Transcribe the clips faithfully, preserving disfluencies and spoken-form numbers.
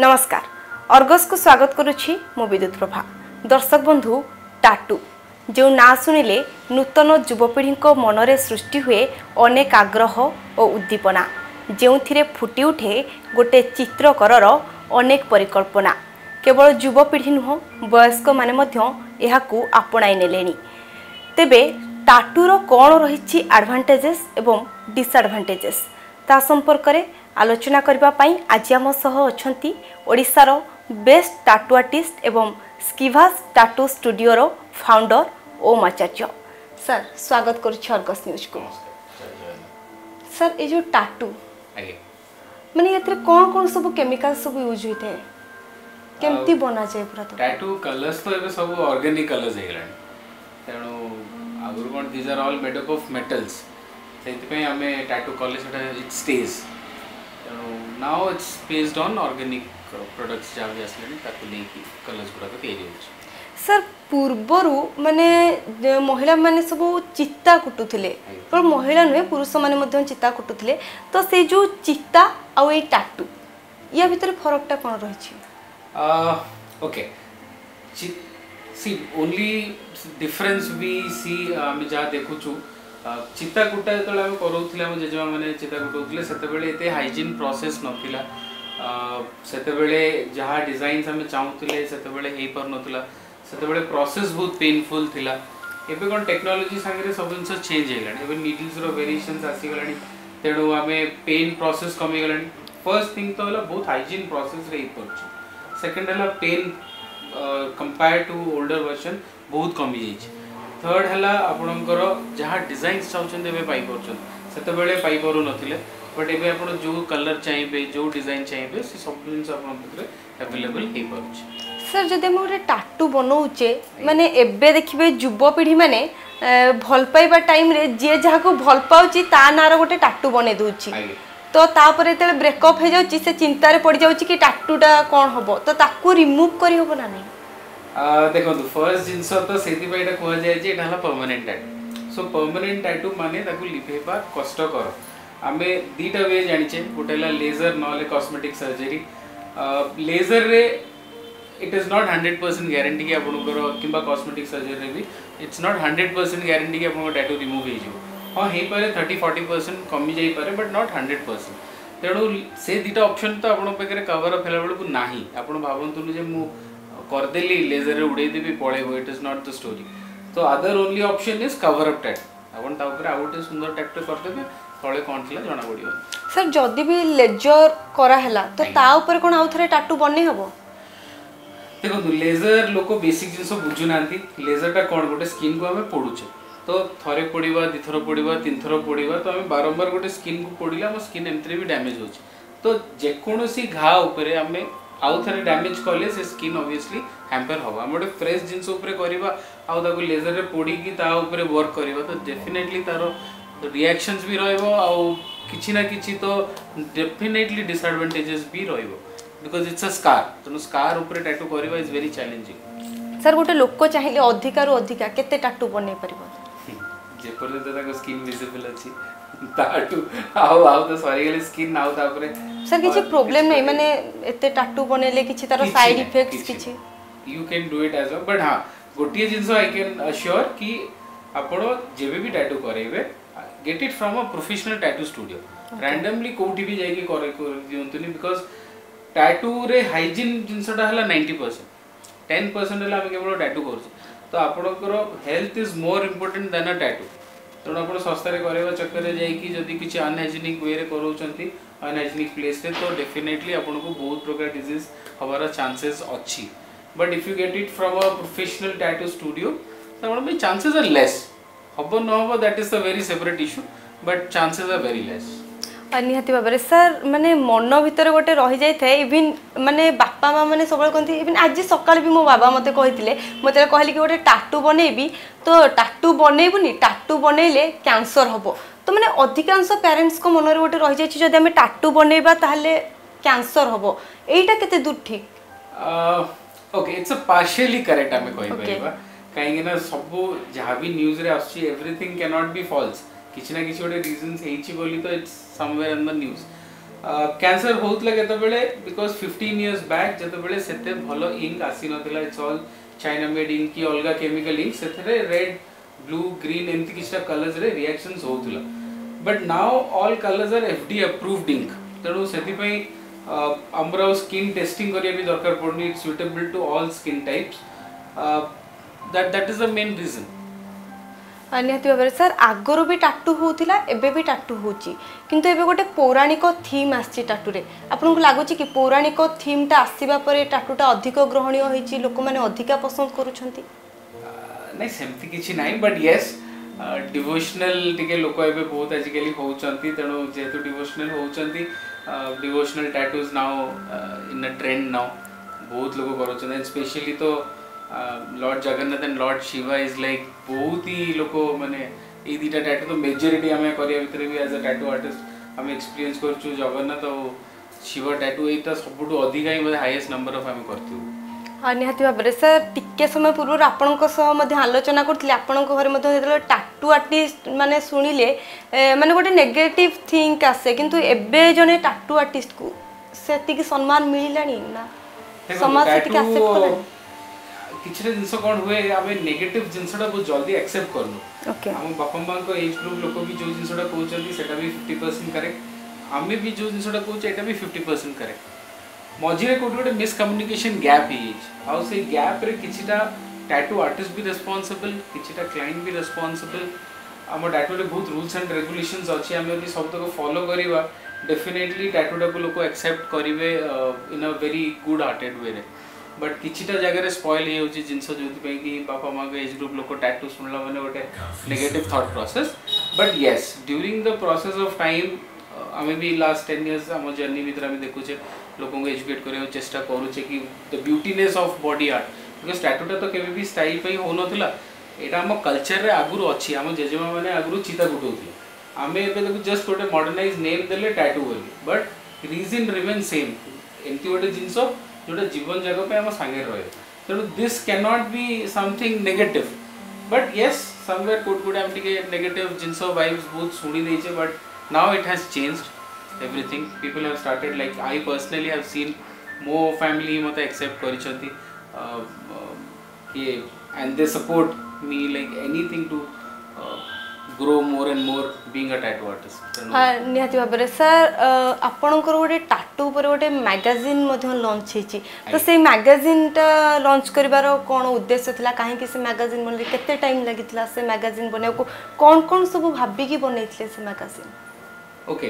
नमस्कार अर्गस को स्वागत करुच्ची मु विद्युत प्रभा। दर्शक बंधु टाटू जो ना शुणिले नूतन युवपीढ़ी मनरे सृष्टि हुए अनेक आग्रह और उद्दीपना जो फुटी उठे गोटे चित्रकरर अनेक परिकल्पना। केवल युवपीढ़ी नुह वयस्क माने यह आपणाई नेले। तेबे टाटूर कौन रही एडवांटेजेस एवं डिसएडवांटेजेस ता संपर्क में आलोचना करने आज आम सह अच्छी ओडिशार बेस्ट टाटू आर्टिस्ट एवं स्किवास टाटू स्टूडियोर फाउंडर ओम आचार्य। सर स्वागत करुच्छ अर्गस न्यूज को। सर ये जो टाटू माने ये कौन कौन सब केमिकल सब यूज होता है केमती बना जाए पूरा? तो टाटू कलर्स तो एबे सब ऑर्गेनिक कलर्स हे गलान। तेनु आगुर कोन these are all made up of metals. सेति पे हमें टाटू कॉलेज सेटा it stage now it's based on organic products जाव जसले ताकू ले की कलर्स गुडा तो तयार होछ। सर पूर्वरु माने महिला माने सब चित्ता कुटुथिले पर महिला नय पुरुष माने मध्य चित्ता कुटुथिले। तो से जो चित्ता आ ए टाटू या भीतर फरकटा कोन रही छी? Uh okay see only difference we see हम जा देखु छु चित्ताकुटा जो आम करूला मो जेजेमा मैंने चित्ता कुटाऊे से हाइजीन प्रोसेस नाला से जहाँ डिजाइन आम चाहूले से पार नाला से प्रोसेस बहुत पेनफुल थिला। एबे कौन टेक्नोलोजी सांगे सब जिन चेंज होगा नीडल्स वेरिएशंस आसीगला तेणु आम पेन प्रोसेस कमीगला। फर्स्ट थिंग तो बहुत हाइजीन प्रोसेस रे पड़छ। सेकेंड है pain compare to older version बहुत कमी जाइए। थर्ड है आपणकर जहाँ डिजाइन चाहते पाई पाई पारू नथिले बट एबे आपन जो कलर चाहिए जो डिजाइन चाहिए से सब जिन अवेलेबल हो पार्छ। सर जब हम गोटे टाटू बनाऊे माने एबे देखिए युवपीढ़ी मैंने भल पाइबा टाइम रे जे जहाँ को भल पाऊँ ता नार गोटे टाटू बनै दूची। तो तापर जो ब्रेकअप हो जाऊँ से चिंतार पड़ जाऊँ कि टाटूटा कौन हम तो ताकू रिमूव करहब ना नहीं? देखो फर्स्ट जिनस तो से कहला परमानेंट टाटू। सो परमानेंट टाटू माने ताकू लिभेबा कष्ट कर। आम दीटा वे जानिचे गोटे लेजर ना कॉस्मेटिक सर्जरी। लेजर रे it is not hundred percent guarantee कि आपनकर किंबा कॉस्मेटिक सर्जरी रे भी it's not hundred percent guarantee कि आपन टाटू रिमूव हो जाइबो। हां हे पारे थर्टी फोर्टी परसेंट कमी जाई पारे बट नॉट हंड्रेड परसेंट। तेणु से दीटा ऑप्शन तो आपन पाखे कवर अप हेला बेलू ना आपन भावतु जे मु करदेली लेजर उड़ेदेवी पलैब it is not the story. तो other only option is cover up tat अपन ताऊपर आ गोटे सुंदर टैटू करदेबे तळे कोन थिला जणा पड़ियो। सर जदी भी लेजर करा हैला तो ता ऊपर कोन आउ थरे टैटू बनै हबो? देखो लेजर लोको बेसिक जिंस बुझु नांती। लेजर का कोन गोटे स्किन को हमें पोडुछे तो थरे पोडीबा दिथरो पोडीबा तीनथरो पोडीबा तो हमें बारंबार गोटे स्किन को पोडीला हम स्किन एमतरे भी डैमेज होछ। तो जे कोनोसी घा ऊपर हमें आउ थे डैमेज कले से स्किन ऑब्वियसली हैम्पर हम आम गोटे फ्रेश जिनस लेजर पोड़ी ताऊपर वर्क करवा तो डेफिनेटली तार रिएक्शंस भी रही ना कि तो डेफिनेटली डिसएडवांटेजेस भी बिकॉज़ इट्स अ स्कार। तेनाली स्कार उपर टैटू करवा इज वेरी चैलेंजिंग। सर गोटे लोक चाहिए अधिका रु अधिका केते टैटू बनै परबो जेपर्यंत स्किन विजिबल अछि टाटू आउ आउ तो सॉरी गले स्किन आउ तापरे। सर किछि प्रॉब्लम नै माने एते टाटू बनेले किछि तारो साइड इफेक्ट्स किछि? You can do it as a but हां गोटिए जिंस आई कैन अश्योर कि आपण जेबे भी टाटू करेबे get it from a professional tattoo studio. Randomly कोठी भी जाई के करे कर दियंतनी बिकॉज़ टाटू रे हाइजीन जिंसटा हला नाइंटी परसेंट टेन परसेंट हला हम केवल टाटू करछ। तो आपणकर health is more important than a tattoo. तेणु आप शस्तार करवा चक्कर जाकि किसी अनहाइजेनिक वे कराँच अनहाइजेनिक प्लेस तो डेफिनेटली आपको बहुत प्रकार डिजीज हमारा चांसेस अच्छी। But if you get it from a professional tattoo studio तो आप चांसेस आर लेस हम न हम that is a very separate issue but chances are very less. निहाती भाव सर माने मन भितर गोटे रही जाए इवन माने बापा माँ मैंने सब कहते इवन आज सकाल भी मो बाबा मत कहते मतलब कहले कि गोटे टाटू बनैबी तो टाटू बनैबुनि टाटू बनैले कैंसर हम। तो मैंने अधिकांश पेरेन्ट्स को मन गोटे रही जाए जब आम टाटू बनैबा कैंसर हम यहीटा के दूर ठीक? Okay it's a partially correct आम कह कहीं सब जहाँ भी news everything can not be false किसी ना किसी गोटे रिजन्स होइछि बोली तो it's somewhere in the news. Cancer होउतला केतबेले बिकॉज फिफ्टीन इयर्स बैक जतबेले सेते भलो इंक आसी नथिला it's all China made ink की अलगा केमिकल इंक सेते रेड ब्लू ग्रीन एमती किछटा कलर्स रे रिएक्शंस होउतला but now all colours are FDA approved ink तेणु सेति पई आमरा स्किन टेस्टिंग करिया भी दरकार पड़नी it's suitable to all skin types that that is the main reason निहति भाव सर आगर भी टाटू होता एबे भी टाटू होची किंतु एबे गोटे पौराणिक थीम आसी टाटूरे आपन को लागो छि कि पौराणिक थीम ता आसीबा परे टाटूटा अधिक ग्रहणीय होईची लोक माने अधिका पसंद करूछंती नै सेमति किछि नै बट यस डिवोशनल टिके लोक एबे बहुत आजिकली होउछंती तेणु जेतु डिवोशनल होउछंती devotional tattoos now in a trend now बहुत लोग करूछन स्पेशली तो Lord Jagannath and Lord Shiva is like बहुत ही लोग माने ये दुटा टैटू तो मेजोरीटी आम करिया भितर भी एज अ टैटू आर्टिस्ट आम एक्सपीरियंस करछु जगन्नाथ और शिव टैटू एटा सबुठु अधिक ही मतलब हाईएस्ट नंबर ऑफ आम करथु हां निहति भाबरे सर टिके समय पूर्व आपन को सह मध्य आलोचना करथले आपन को घर मध्य जेतलो टैटू आर्टिस्ट माने सुनिले माने गोटे नेगेटिव थिंक आसे किंतु एबे जने टैटू आर्टिस्ट को सेति की सम्मान मिलिलानी ना समाज सेति के एक्सेप्ट करला किछरे जिनसो कोन हुए आमे नेगेटिव जिनसोडा बहुत जल्दी एक्सेप्ट करलो ओके हम बापम्मा को एज ग्रुप लोक भी जो जिनसोडा कहउचंती सेटा भी फिफ्टी परसेंट करेक्ट आमे भी जो जिनसोडा कहउच एटा भी फिफ्टी परसेंट करेक्ट मझिरे कोठोडे मिस कम्युनिकेशन गैप हिज आ से गैप रे किछटा टैटू आर्टिस्ट भी रिस्पांसिबल किछटा क्लाइंट भी रिस्पांसिबल हम टैटू रे बहुत रूल्स एंड रेगुलेशंस अछि आमे भी सब तक फॉलो करबा डेफिनेटली टैटू डा को लोक एक्सेप्ट करिवे in a very good hearted way रे बट किछिटा जगह स्पॉइल हो जिनस जो कि बापा माँ के एज ग्रुप लोग टैटू सुनला मैंने गोटे negative thought process but yes during the process of time आम भी लास्ट टेन इयर्स आम जर्नी भर आम देखुचे लोक एजुकेट करने चेस्टा करुचे कि the beautiness of body art because टैटूटा तो केवे भी स्टाइल पे हो ना यहाँ आम कल्चर आगुरी अच्छी आम जेजेमा मैंने आगुरी चिता गुटाऊे आम एवं जस्ट गोटे मॉडर्नाइज नेम देले टैटू बोली बट रिजन रिमेन सेम एमती गोटे जिनस जोटा जीवन जगह आम सांगे रहे तेणु this can not be something negative but yes somewhere कोट कोट आम टिके नेगेटिव जिनस वाइब्स बहुत सुनी देचे but now it has changed everything people have started like I personally have seen मो फैमिली मत एक्सेप्ट करिसेंती ये and they support me like anything to grow more and more being a tattoo artist हां निहति बाबरे sir आपनकर गोटे tattoo पर गोटे मैगजीन मधो लॉन्च हेची तो से मैगजीन ता लॉन्च करबारो कोन उद्देश्य थला काहे कि से मैगजीन बनले केते टाइम लागितला से मैगजीन बने को कोन-कोन सब भाबी की बनेइतले से मैगजीन ओके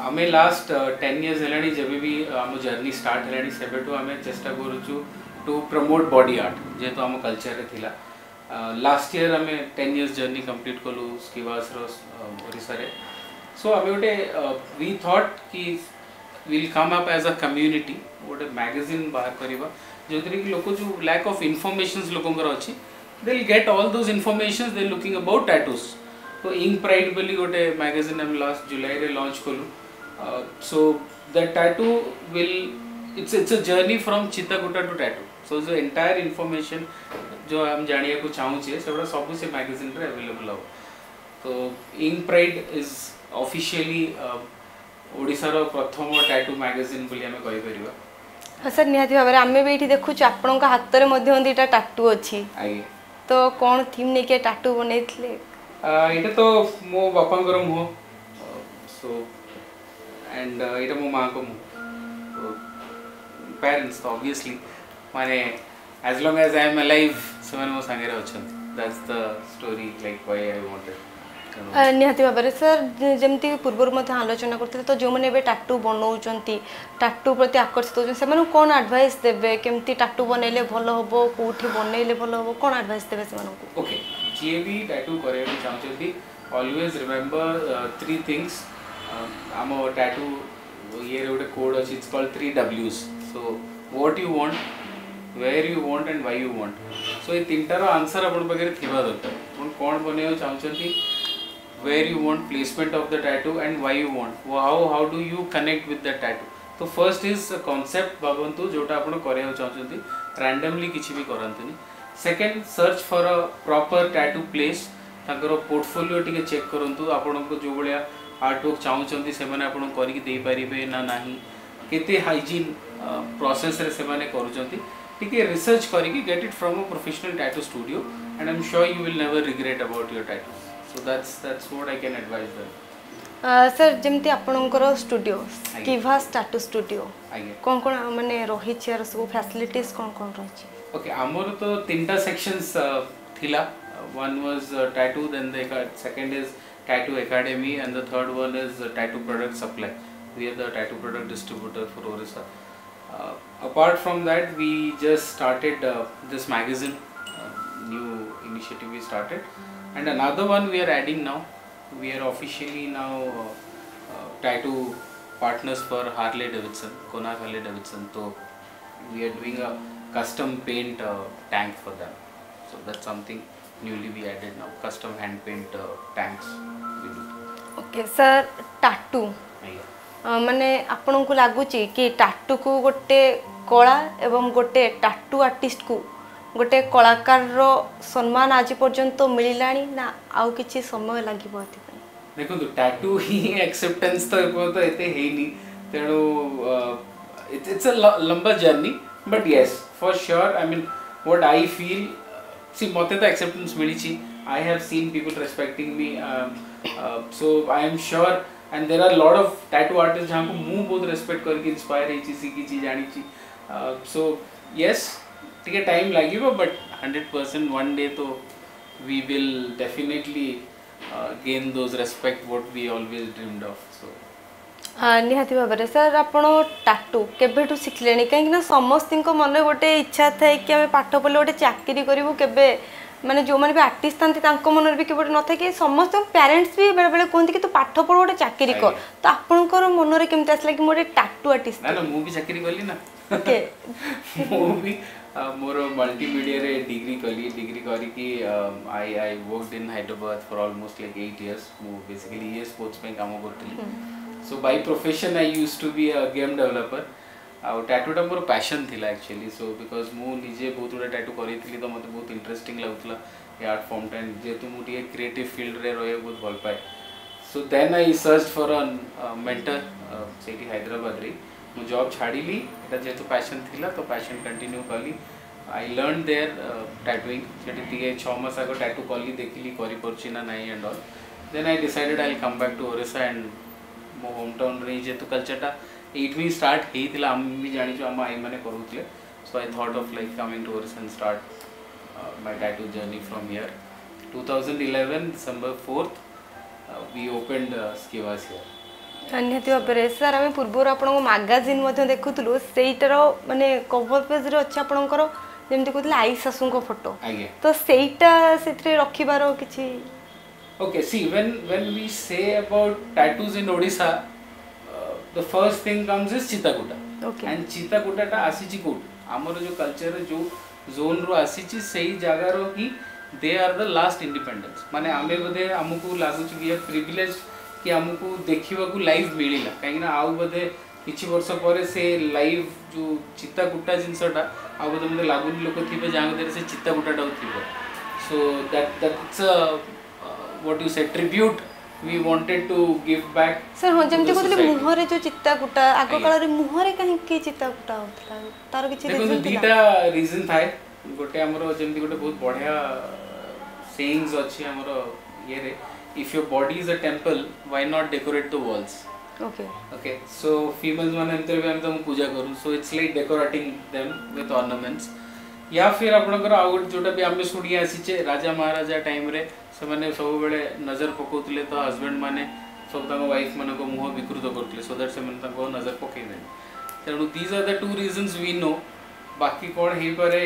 हमें लास्ट टेन इयर्स हेलानी जेबे भी हम जर्नी स्टार्ट हेलानी सेबेटो हमें चेष्टा करूछु टू प्रमोट बॉडी आर्ट जे तो हम कल्चर रे थिला लास्ट इयर आम टेन इयर्स जर्नी कंप्लीट कलु स्किवास ओडिशा रे सो आम गोटे वी थॉट कि will come up as a community गोटे मैगजीन बाहर करवा जो थी कि लोक जो लैक ऑफ इनफॉर्मेशंस लोकंर अच्छी they will get all those informations they looking about tattoos तो इंक प्राइड बोली गोटे मैगजीन आम लास्ट जुलाई रे लॉन्च कलु so the tattoo will it's it's a journey from chitakuta to tattoo so जो entire information जो हम जानिया को चाहूचे सेटा सब से मैगजीन रे अवेलेबल हो तो ink pride is officially Odisha रो प्रथम टैटू मैगजीन बोली हमें कहि परिबा हां सर निहाती भाबरे हमें भी एठी देखु आपन का हाथ रे मध्ये दीटा टैटू अछि आगे तो कोन थीम ने के टैटू बनेइतले एटा तो मो बापा को मो सो एंड एटा मो मां को मो पेरेंट्स ऑब्वियसली माने as long as I am alive someone was angry ochant that's the story like why I wanted निहाती बाबरे सर जेमती पूर्व मते आलोचना करथले तो जो माने बे टैटू बनाउ चंती टैटू प्रति आकर्षित होचन से माने कोन एडवाइस देबे केमती टैटू बनेले भलो होबो कोठी बनेले भलो होबो कोन एडवाइस देबे से माने को ओके जे भी टैटू करे चाहचोती ऑलवेज रिमेंबर थ्री थिंग्स आमो टैटू ये रे कोड अछि इट्स कॉल्ड थ्री डब्ल्यूज so what you want where you want and why you want so ये तीनटा रो आंसर अपन बगैर थिबा दरकार अपन कोन बनेयो चाहछथि where you want placement of the tattoo and why you want how how do you connect with the tattoo तो first is concept बाबंतु जोटा अपन करेयो चाहछथि randomly किछि भी करंतनी second search for a proper tattoo place ताकरो portfolio टिके check करंतु आपन को जो बलिया आर्टवर्क चाहते से आपको करेंगे ना ना के हाइजीन प्रोसेस कर रिसर्च करके get it from a professional tattoo studio and I am sure you will never regret about your tattoos so that's that's what I can advise them. Sir जेमती आपनकर स्टूडियो स्किवास टैटू स्टूडियो कोन कोन माने रही छ सब facilities कोन कोन रही छ? ओके हमर तो तीनटा सेक्शंस थिला, one was tattoo, then the second is tattoo academy and the third one is tattoo product supply. We are the tattoo product distributor for Odisha. Uh, apart from that, we just started uh, this magazine, uh, new initiative we started, and another one we are adding now. We are officially now uh, uh, tattoo partners for Harley Davidson, Konark Harley Davidson. So we are doing a custom paint uh, tank for them. So that's something newly we added now. Custom hand paint uh, tanks we do. Okay, sir, tattoo. Yeah. माने आपन को लगुच कि टाटू को गोटे कला एवं गोटे टाटू आर्टिस्ट को गोटे कलाकार रो सम्मान आज पर्यंत तो मिललानी ना आउ किछि समय लागिबो? देखो तो टाटू ही एक्सेप्टेंस तो पर्यंत एते हेनी तेणु इट्स अ लंबा journey but yes for sure I mean what I feel सी मते तो एक्सेप्टेंस मिली छी, I have seen people respecting me so I am sure and there are lot of tattoo artist जहाँ को मुँह बहुत रेस्पेक्ट करके इंस्पायर होती सीखी जानी सो यस टे टाइम लगे but hundred percent one day तो we will definitely gain those respect what we always dreamed of. So निहाती भाव सर आप टाटू केबेठू शिखले कहीं समस्त मन गोटे इच्छा थाए कि आम पाठ पढ़े गोटे चाकरी करूँ केबे माने जो माने भी आर्टिस्ट तांको मनर भी केवट न था कि समस्त पेरेंट्स भी बेले बेले कहते कि तू पाठ पढ़ गोटे चाकरी कर तो आपनकर मन रे केमते आसला कि मोर टाटू आर्टिस्ट? ना ना मु भी चाकरी करली ना ओके मु भी मोर मल्टीमीडिया रे डिग्री करली, डिग्री करी कि I I worked in Hyderabad for almost like eight years. मु बेसिकली ई-स्पोर्ट्स पे काम करतली so by profession I used to be a game developer आउ टैटूटा मोर पैशन थिला एक्चुअली सो बिकज मु निजे बहुत गुड़ा टैटू करी थी तो मतलब बहुत इंटरेस्टिंग लगुला ये आर्ट फॉर्म टाइम जेहेतु मुझे क्रिएटिव फील्ड रे रही बहुत भल पाए so then I search for a mentor से हैदराबाद रे मु जॉब छाड़ी जेहेतु पैशन थिला तो पैशन कंटिन्यू कली आई लर्न देयर टैटूइंग से छः मास आगे टैटू कली देखिली करी ना नाई and all then I decided I will come back to Odisha and मो होम टाउन रे जेहेतु कल्चरटा एट भी स्टार्ट होता आम भी जानी आम आई मैंने करूँगे so I thought of like coming to Odisha and start my tattoo journey from here. Two thousand eleven December fourth we opened Skiwas here. निहाती भाव सर आम पूर्व आप मैगजीन देखुलु सेटार मानने कवर पेज रे अच्छे आपंकर जमी कहते आई शाशु फोटो तो सहीटा से रखार कि okay C when when we say about tattoos in Odisha the first thing comes is Chitakuta and chitakuta टा आसीची कोट आमर जो कल्चर जो जोन रो आसीची सही जगार कि they are the last independence माने आमे बधे आमको लगुच कि प्रिविलेज कि आमको देखा लाइव मिलला कहीं आउ बधे किछि वर्ष पर से लाइव जो चिताकुटा जिनसटा आउ बधे मतलब लगुनि लोक थे जहाँ से चिताकुटाटा थी so that that's what you say tribute we wanted to give back sir ho jemti kotile muhore jo chitta kuta ago kalare muhore kahi ke chitta kuta hotla tar kichi reason thila dita reason thae gote amaro jemti gote bahut badhiya sayings achi amaro ye re if your body is a temple why not decorate the walls okay okay so females mane enter we am tam puja karu so it's like decorating them with ornaments या फिर आपणकर आउ जोटा भी आम शुणी आसीचे राजा महाराजा time रे से मैंने सब बेले नजर पकाउले तो हजबैंड मैंने सब वाइफ मान मुह विकृत करते सो दैट से नजर पकईदे तेणु these are the two reasons we know बाकी कौन हो पारे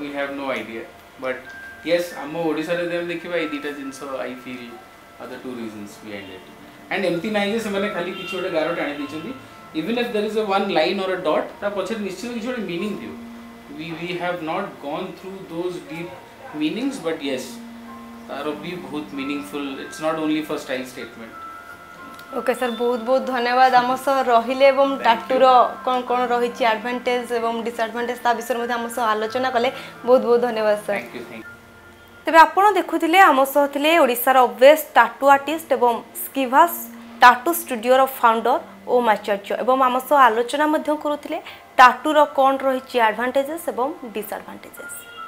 we have no idea but yes आम ओडिशा रे देम देखिबा ए दीटा जिंस I feel are the two reasons we identify and एमती नाइ जे से मैंने खाली किछ गोटे गारो टाणी दिछथि even if there is a one line और अ डॉट ता पछे निश्चित किछ गोटे मीनिंग दियो we we have not gone through those deep meanings but yes तारो भी बहुत meaningful it's not only for style statement। Okay sir बहुत बहुत धन्यवाद आम सह रहिले एवं टाटूर कौन कौन रही एडवांटेज एवं डिसएडवांटेज ता विषय में आम सह आलोचना कले बहुत बहुत धन्यवाद sir. Thank you thank you. तबे आपन देखुथिले आम सह थिले ओडिसा रो बेस्ट टाटू आर्टिस्ट एवं स्किवास टाटू स्टूडियो फाउंडर ओम आचार्य एवं आम सह आलोचना करूँ टाटूर कौन रही एडवांटेजेस एवं डिसएडवांटेजेस।